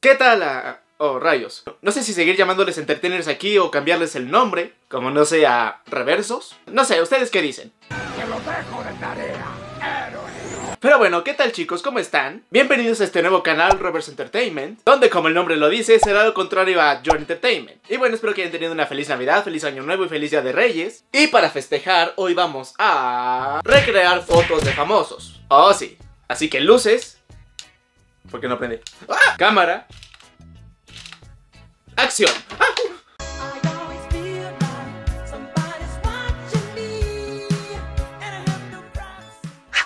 ¿Qué tal a...? Oh, rayos. No sé si seguir llamándoles Entertainers aquí o cambiarles el nombre, como no sé, a Reversos. No sé, ¿ustedes qué dicen? Te lo dejo de tarea, héroe. Pero bueno, ¿qué tal, chicos? ¿Cómo están? Bienvenidos a este nuevo canal, Reverse Entertainment, donde, como el nombre lo dice, será lo contrario a Your Entertainment. Y bueno, espero que hayan tenido una feliz Navidad, feliz Año Nuevo y feliz Día de Reyes. Y para festejar, hoy vamos a... recrear fotos de famosos. Oh, sí. Así que luces... ¿Por qué no prende? ¡Ah! Cámara... ¡acción! ¡Ah!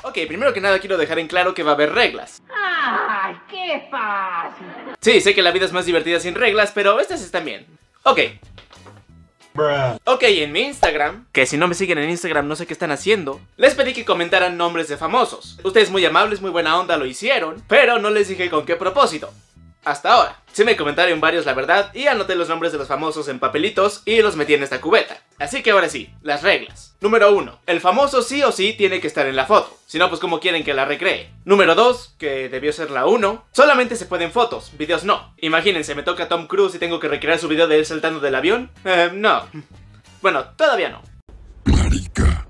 Ok, primero que nada quiero dejar en claro que va a haber reglas. ¡Ay, qué fácil! Sí, sé que la vida es más divertida sin reglas, pero estas están bien. Ok. Ok, en mi Instagram, que si no me siguen en Instagram no sé qué están haciendo, les pedí que comentaran nombres de famosos. Ustedes muy amables, muy buena onda lo hicieron, pero no les dije con qué propósito. Hasta ahora. Sí me comentaron varios, la verdad, y anoté los nombres de los famosos en papelitos y los metí en esta cubeta. Así que ahora sí, las reglas. Número 1. El famoso sí o sí tiene que estar en la foto. Si no, pues ¿cómo quieren que la recree? Número 2, que debió ser la 1. Solamente se pueden fotos, videos no. Imagínense, me toca Tom Cruise y tengo que recrear su video de él saltando del avión. No. Bueno, todavía no. Marica.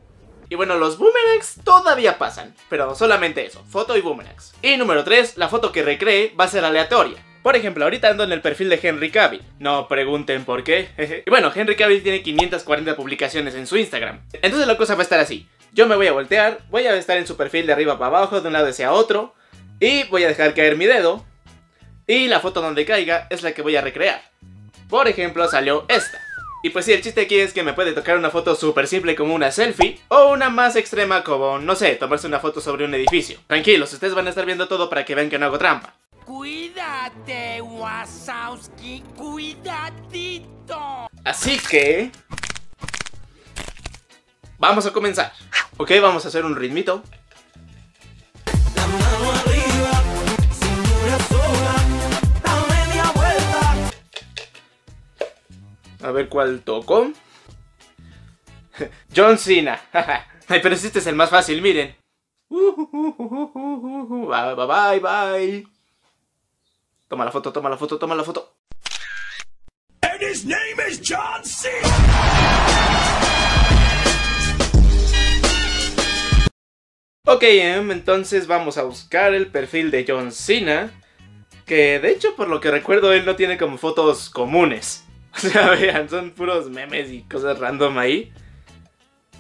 Y bueno, los boomerangs todavía pasan, pero solamente eso, foto y boomerangs. Y número 3, la foto que recree va a ser aleatoria. Por ejemplo, ahorita ando en el perfil de Henry Cavill. No pregunten por qué. Y bueno, Henry Cavill tiene 540 publicaciones en su Instagram. Entonces la cosa va a estar así. Yo me voy a voltear, voy a estar en su perfil de arriba para abajo, de un lado hacia otro, y voy a dejar caer mi dedo, y la foto donde caiga es la que voy a recrear. Por ejemplo, salió esta. Y pues sí, el chiste aquí es que me puede tocar una foto súper simple como una selfie, o una más extrema como, no sé, tomarse una foto sobre un edificio. Tranquilos, ustedes van a estar viendo todo para que vean que no hago trampa. ¡Cuídate, Wazowski! ¡Cuidadito! Así que... vamos a comenzar. Ok, vamos a hacer un ritmito. La mano arriba, cintura sola, da media vuelta. A ver cuál tocó. John Cena. Ay, pero este es el más fácil, miren. Bye, bye, bye. Toma la foto, toma la foto, toma la foto. And his name is John Cena. Ok, entonces vamos a buscar el perfil de John Cena, que de hecho por lo que recuerdo él no tiene como fotos comunes. O sea, vean, son puros memes y cosas random ahí.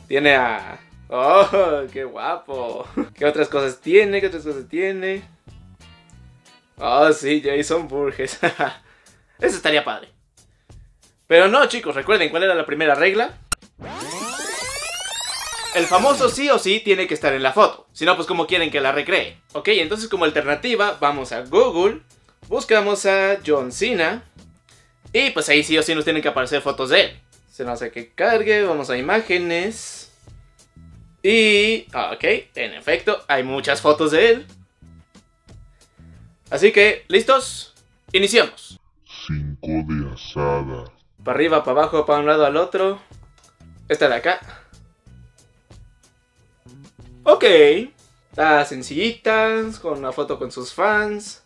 Tiene a... ¡oh, qué guapo! ¿Qué otras cosas tiene? ¿Qué otras cosas tiene? Oh, sí, Jason Burges. Eso estaría padre. Pero no, chicos, recuerden cuál era la primera regla. El famoso sí o sí tiene que estar en la foto. Si no, pues ¿cómo quieren que la recree? Ok, entonces como alternativa vamos a Google, buscamos a John Cena, y pues ahí sí o sí nos tienen que aparecer fotos de él. Se nos hace que cargue, vamos a imágenes. Y... ok, en efecto, hay muchas fotos de él. Así que, ¿listos? Iniciamos. 5 de asada. Para arriba, para abajo, para un lado, al otro. Esta de acá. Ok. Está sencillita, con una foto con sus fans.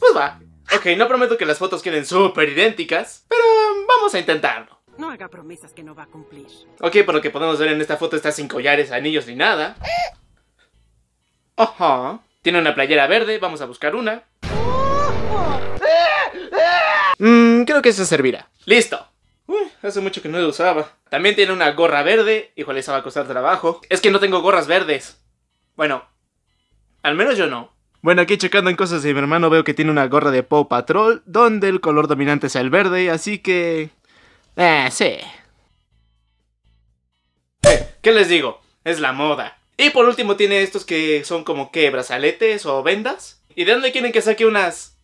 Pues va. Ok, no prometo que las fotos queden súper idénticas, pero vamos a intentarlo. No haga promesas que no va a cumplir. Ok, por lo que podemos ver en esta foto está sin collares, anillos ni nada. Ajá. Tiene una playera verde, vamos a buscar una. Creo que eso servirá. ¡Listo! Hace mucho que no lo usaba. También tiene una gorra verde. Híjole, esa va a costar trabajo. Es que no tengo gorras verdes. Bueno, al menos yo no. Bueno, aquí checando en cosas de mi hermano veo que tiene una gorra de Paw Patrol, donde el color dominante es el verde, así que... sí. ¿Qué les digo? Es la moda. Y por último tiene estos que son como que brazaletes o vendas. ¿Y de dónde quieren que saque unas?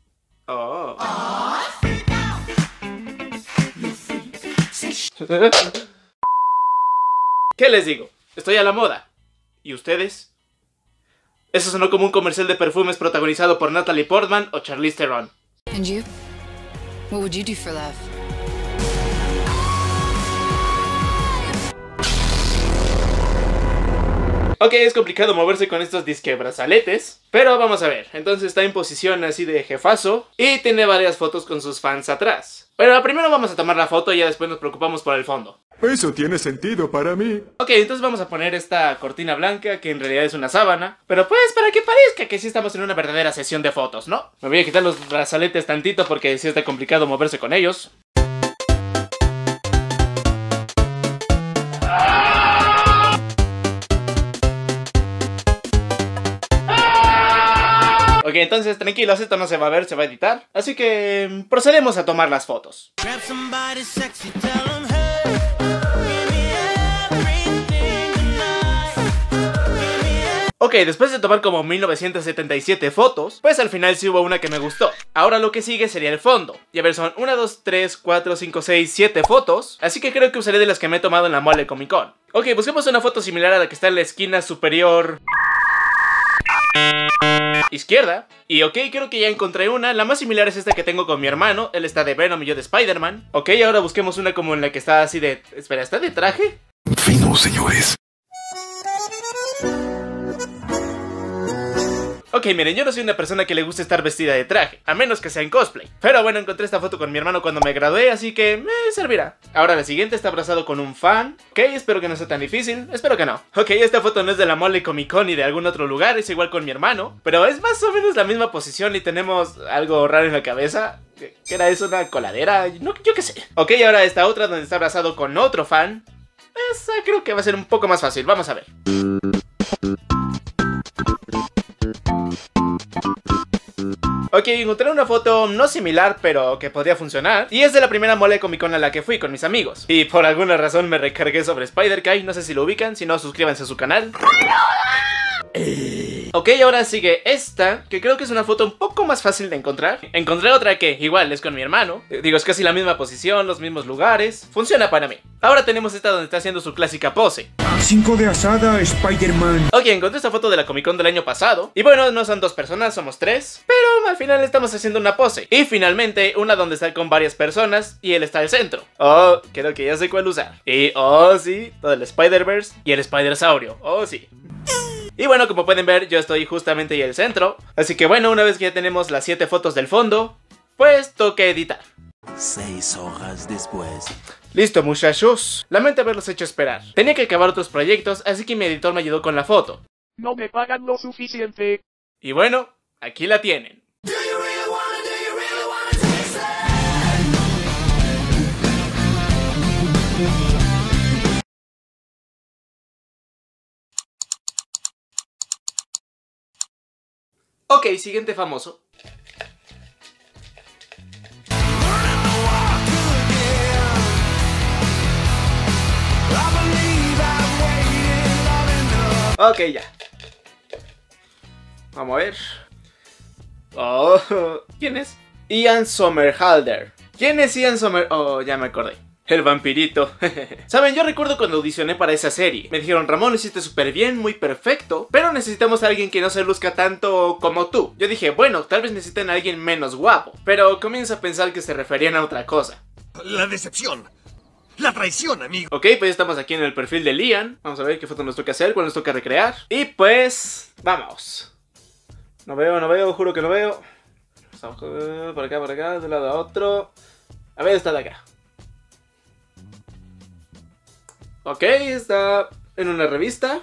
Oh. ¿Qué les digo? Estoy a la moda. ¿Y ustedes? Eso sonó como un comercial de perfumes protagonizado por Natalie Portman o Charlize Theron. ¿Y tú? ¿Qué harías por amor? Ok, es complicado moverse con estos disque brazaletes, pero vamos a ver. Entonces está en posición así de jefazo y tiene varias fotos con sus fans atrás. Pero primero vamos a tomar la foto y ya después nos preocupamos por el fondo. Eso tiene sentido para mí. Ok, entonces vamos a poner esta cortina blanca, que en realidad es una sábana, pero pues para que parezca que sí estamos en una verdadera sesión de fotos, ¿no? Me voy a quitar los brazaletes tantito porque sí está complicado moverse con ellos. Ok, entonces tranquilos, esto no se va a ver, se va a editar. Así que procedemos a tomar las fotos. Ok, después de tomar como 1977 fotos, pues al final sí hubo una que me gustó. Ahora lo que sigue sería el fondo. Y a ver, son 1, 2, 3, 4, 5, 6, 7 fotos. Así que creo que usaré de las que me he tomado en la Mole Comic-Con. Ok, busquemos una foto similar a la que está en la esquina superior izquierda. Y ok, creo que ya encontré una. La más similar es esta que tengo con mi hermano. Él está de Venom y yo de Spider-Man. Ok, ahora busquemos una como en la que está así de... Espera, ¿está de traje? Fino, señores. Ok, miren, yo no soy una persona que le gusta estar vestida de traje, a menos que sea en cosplay. Pero bueno, encontré esta foto con mi hermano cuando me gradué, así que me servirá. Ahora la siguiente está abrazado con un fan. Ok, espero que no sea tan difícil, espero que no. Ok, esta foto no es de la Mole Comic Con ni de algún otro lugar, es igual con mi hermano. Pero es más o menos la misma posición y tenemos algo raro en la cabeza. ¿Qué era eso? ¿Una coladera? No, yo qué sé. Ok, ahora esta otra donde está abrazado con otro fan. Esa creo que va a ser un poco más fácil, vamos a ver. Ok, encontré una foto no similar, pero que podría funcionar. Y es de la primera Mole Comic Con a la que fui con mis amigos. Y por alguna razón me recargué sobre Spider-Kai. No sé si lo ubican, si no, suscríbanse a su canal. Ok, ahora sigue esta, que creo que es una foto un poco más fácil de encontrar. Encontré otra que igual es con mi hermano. Digo, es casi la misma posición, los mismos lugares. Funciona para mí. Ahora tenemos esta donde está haciendo su clásica pose. 5 de asada, Spider-Man. Ok, encontré esta foto de la Comic-Con del año pasado. Y bueno, no son dos personas, somos tres. Pero al final estamos haciendo una pose. Y finalmente, una donde está con varias personas y él está al centro. Oh, creo que ya sé cuál usar. Y oh sí, todo el Spider-Verse y el Spider-Saurio. Oh sí. Y bueno, como pueden ver, yo estoy justamente ahí en el centro. Así que bueno, una vez que ya tenemos las 7 fotos del fondo, pues toca editar. 6 horas después. Listo, muchachos. Lamento haberlos hecho esperar. Tenía que acabar otros proyectos, así que mi editor me ayudó con la foto. No me pagan lo suficiente. Y bueno, aquí la tienen. Ok, siguiente famoso. Ok, ya. Vamos a ver. Oh, ¿quién es? Ian Somerhalder. ¿Quién es Ian Somerhalder? Oh, ya me acordé. El vampirito. Saben, yo recuerdo cuando audicioné para esa serie. Me dijeron, Ramón, lo hiciste súper bien, muy perfecto, pero necesitamos a alguien que no se luzca tanto como tú. Yo dije, bueno, tal vez necesiten a alguien menos guapo. Pero comienzo a pensar que se referían a otra cosa. La decepción. La traición, amigo. Ok, pues ya estamos aquí en el perfil de Lian. Vamos a ver qué foto nos toca hacer, cuál nos toca recrear. Y pues, vamos. No veo, no veo, juro que no veo. Por acá, de un lado a otro. A ver, está de acá. Ok, está en una revista.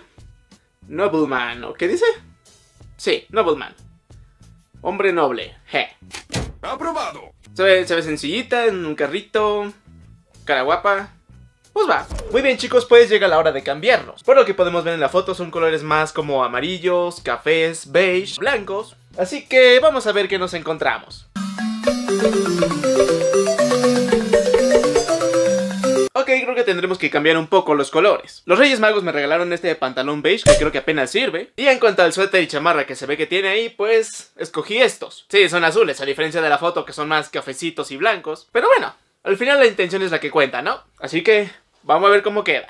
Nobleman, ¿o qué dice? Sí, Nobleman. Hombre noble. Je. Aprobado. Se ve sencillita, en un carrito. Cara guapa. Pues va. Muy bien, chicos, pues llega la hora de cambiarnos. Por lo que podemos ver en la foto son colores más como amarillos, cafés, beige, blancos. Así que vamos a ver qué nos encontramos. Ok, creo que tendremos que cambiar un poco los colores. Los Reyes Magos me regalaron este pantalón beige que creo que apenas sirve. Y en cuanto al suéter y chamarra que se ve que tiene ahí, pues escogí estos. Sí, son azules, a diferencia de la foto que son más cafecitos y blancos. Pero bueno, al final la intención es la que cuenta, ¿no? Así que vamos a ver cómo queda.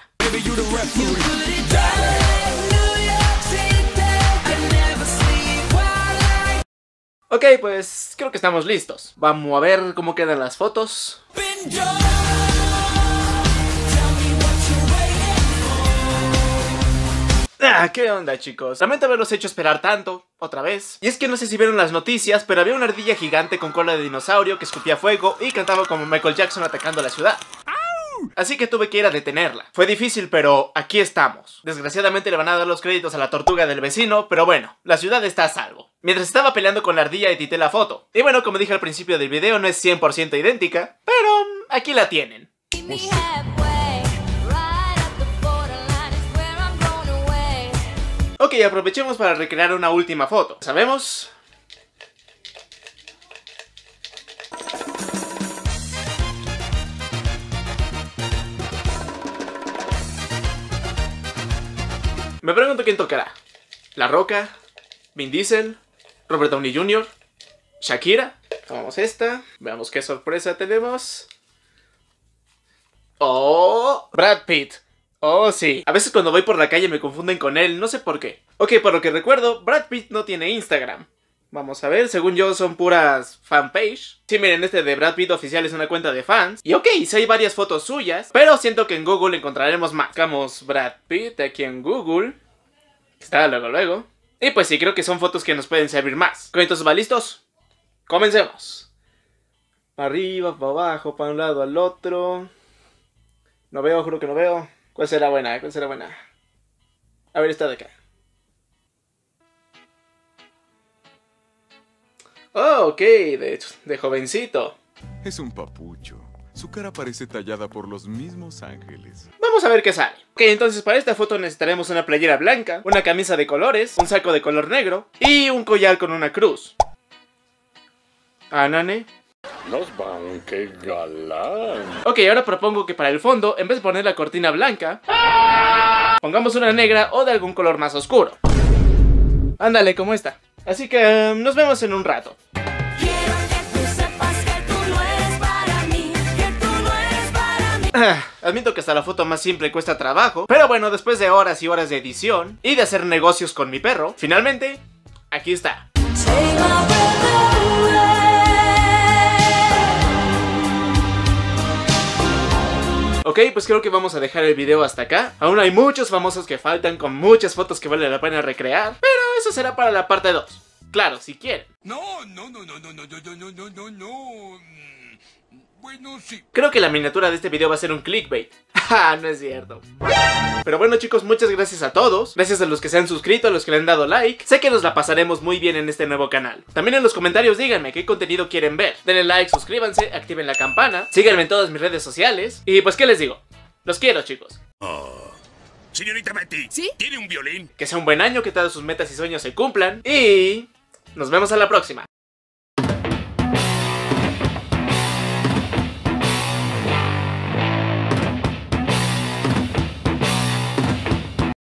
Ok, pues creo que estamos listos. Vamos a ver cómo quedan las fotos. ¿Qué onda, chicos? Lamento haberlos hecho esperar tanto, otra vez. Y es que no sé si vieron las noticias, pero había una ardilla gigante con cola de dinosaurio que escupía fuego y cantaba como Michael Jackson atacando la ciudad. Así que tuve que ir a detenerla. Fue difícil, pero aquí estamos. Desgraciadamente le van a dar los créditos a la tortuga del vecino, pero bueno, la ciudad está a salvo. Mientras estaba peleando con la ardilla edité la foto. Y bueno, como dije al principio del video, no es 100% idéntica, pero aquí la tienen. Ok, aprovechemos para recrear una última foto. ¿Sabemos? Me pregunto quién tocará. La Roca, Vin Diesel, Robert Downey Jr, Shakira. Tomamos esta, veamos qué sorpresa tenemos. ¡Oh! Brad Pitt. Oh, sí. A veces cuando voy por la calle me confunden con él, no sé por qué. Ok, por lo que recuerdo, Brad Pitt no tiene Instagram. Vamos a ver, según yo son puras fanpage. Sí, miren, este de Brad Pitt oficial es una cuenta de fans. Y ok, sí hay varias fotos suyas, pero siento que en Google encontraremos más. Buscamos Brad Pitt aquí en Google. Está luego, luego. Y pues sí, creo que son fotos que nos pueden servir más. Ok, entonces, ¿va listos? Comencemos. Para arriba, para abajo, para un lado, al otro. No veo, juro que no veo. ¿Cuál será buena? ¿Cuál será buena? A ver, esta de acá. Oh, ok, de jovencito. Es un papucho. Su cara parece tallada por los mismos ángeles. Vamos a ver qué sale. Ok, entonces para esta foto necesitaremos una playera blanca, una camisa de colores, un saco de color negro y un collar con una cruz. Anane. Nos van, qué galán. Ok, ahora propongo que para el fondo, en vez de poner la cortina blanca, pongamos una negra o de algún color más oscuro. Ándale, como esta. Así que nos vemos en un rato. Quiero que tú sepas que tú no eres para mí, que tú no eres para mí. Admito que hasta la foto más simple cuesta trabajo, pero bueno, después de horas y horas de edición y de hacer negocios con mi perro, finalmente, aquí está. Ok, pues creo que vamos a dejar el video hasta acá. Aún hay muchos famosos que faltan, con muchas fotos que vale la pena recrear, pero eso será para la parte 2. Claro, si quieren. No. Bueno, sí. Creo que la miniatura de este video va a ser un clickbait. Ah, no es cierto. Pero bueno, chicos, muchas gracias a todos. Gracias a los que se han suscrito, a los que le han dado like. Sé que nos la pasaremos muy bien en este nuevo canal. También en los comentarios díganme qué contenido quieren ver. Denle like, suscríbanse, activen la campana. Síganme en todas mis redes sociales. Y pues, ¿qué les digo? Los quiero, chicos. Oh. Señorita Betty, ¿sí? ¿Tiene un violín? Que sea un buen año, que todas sus metas y sueños se cumplan. Y nos vemos a la próxima.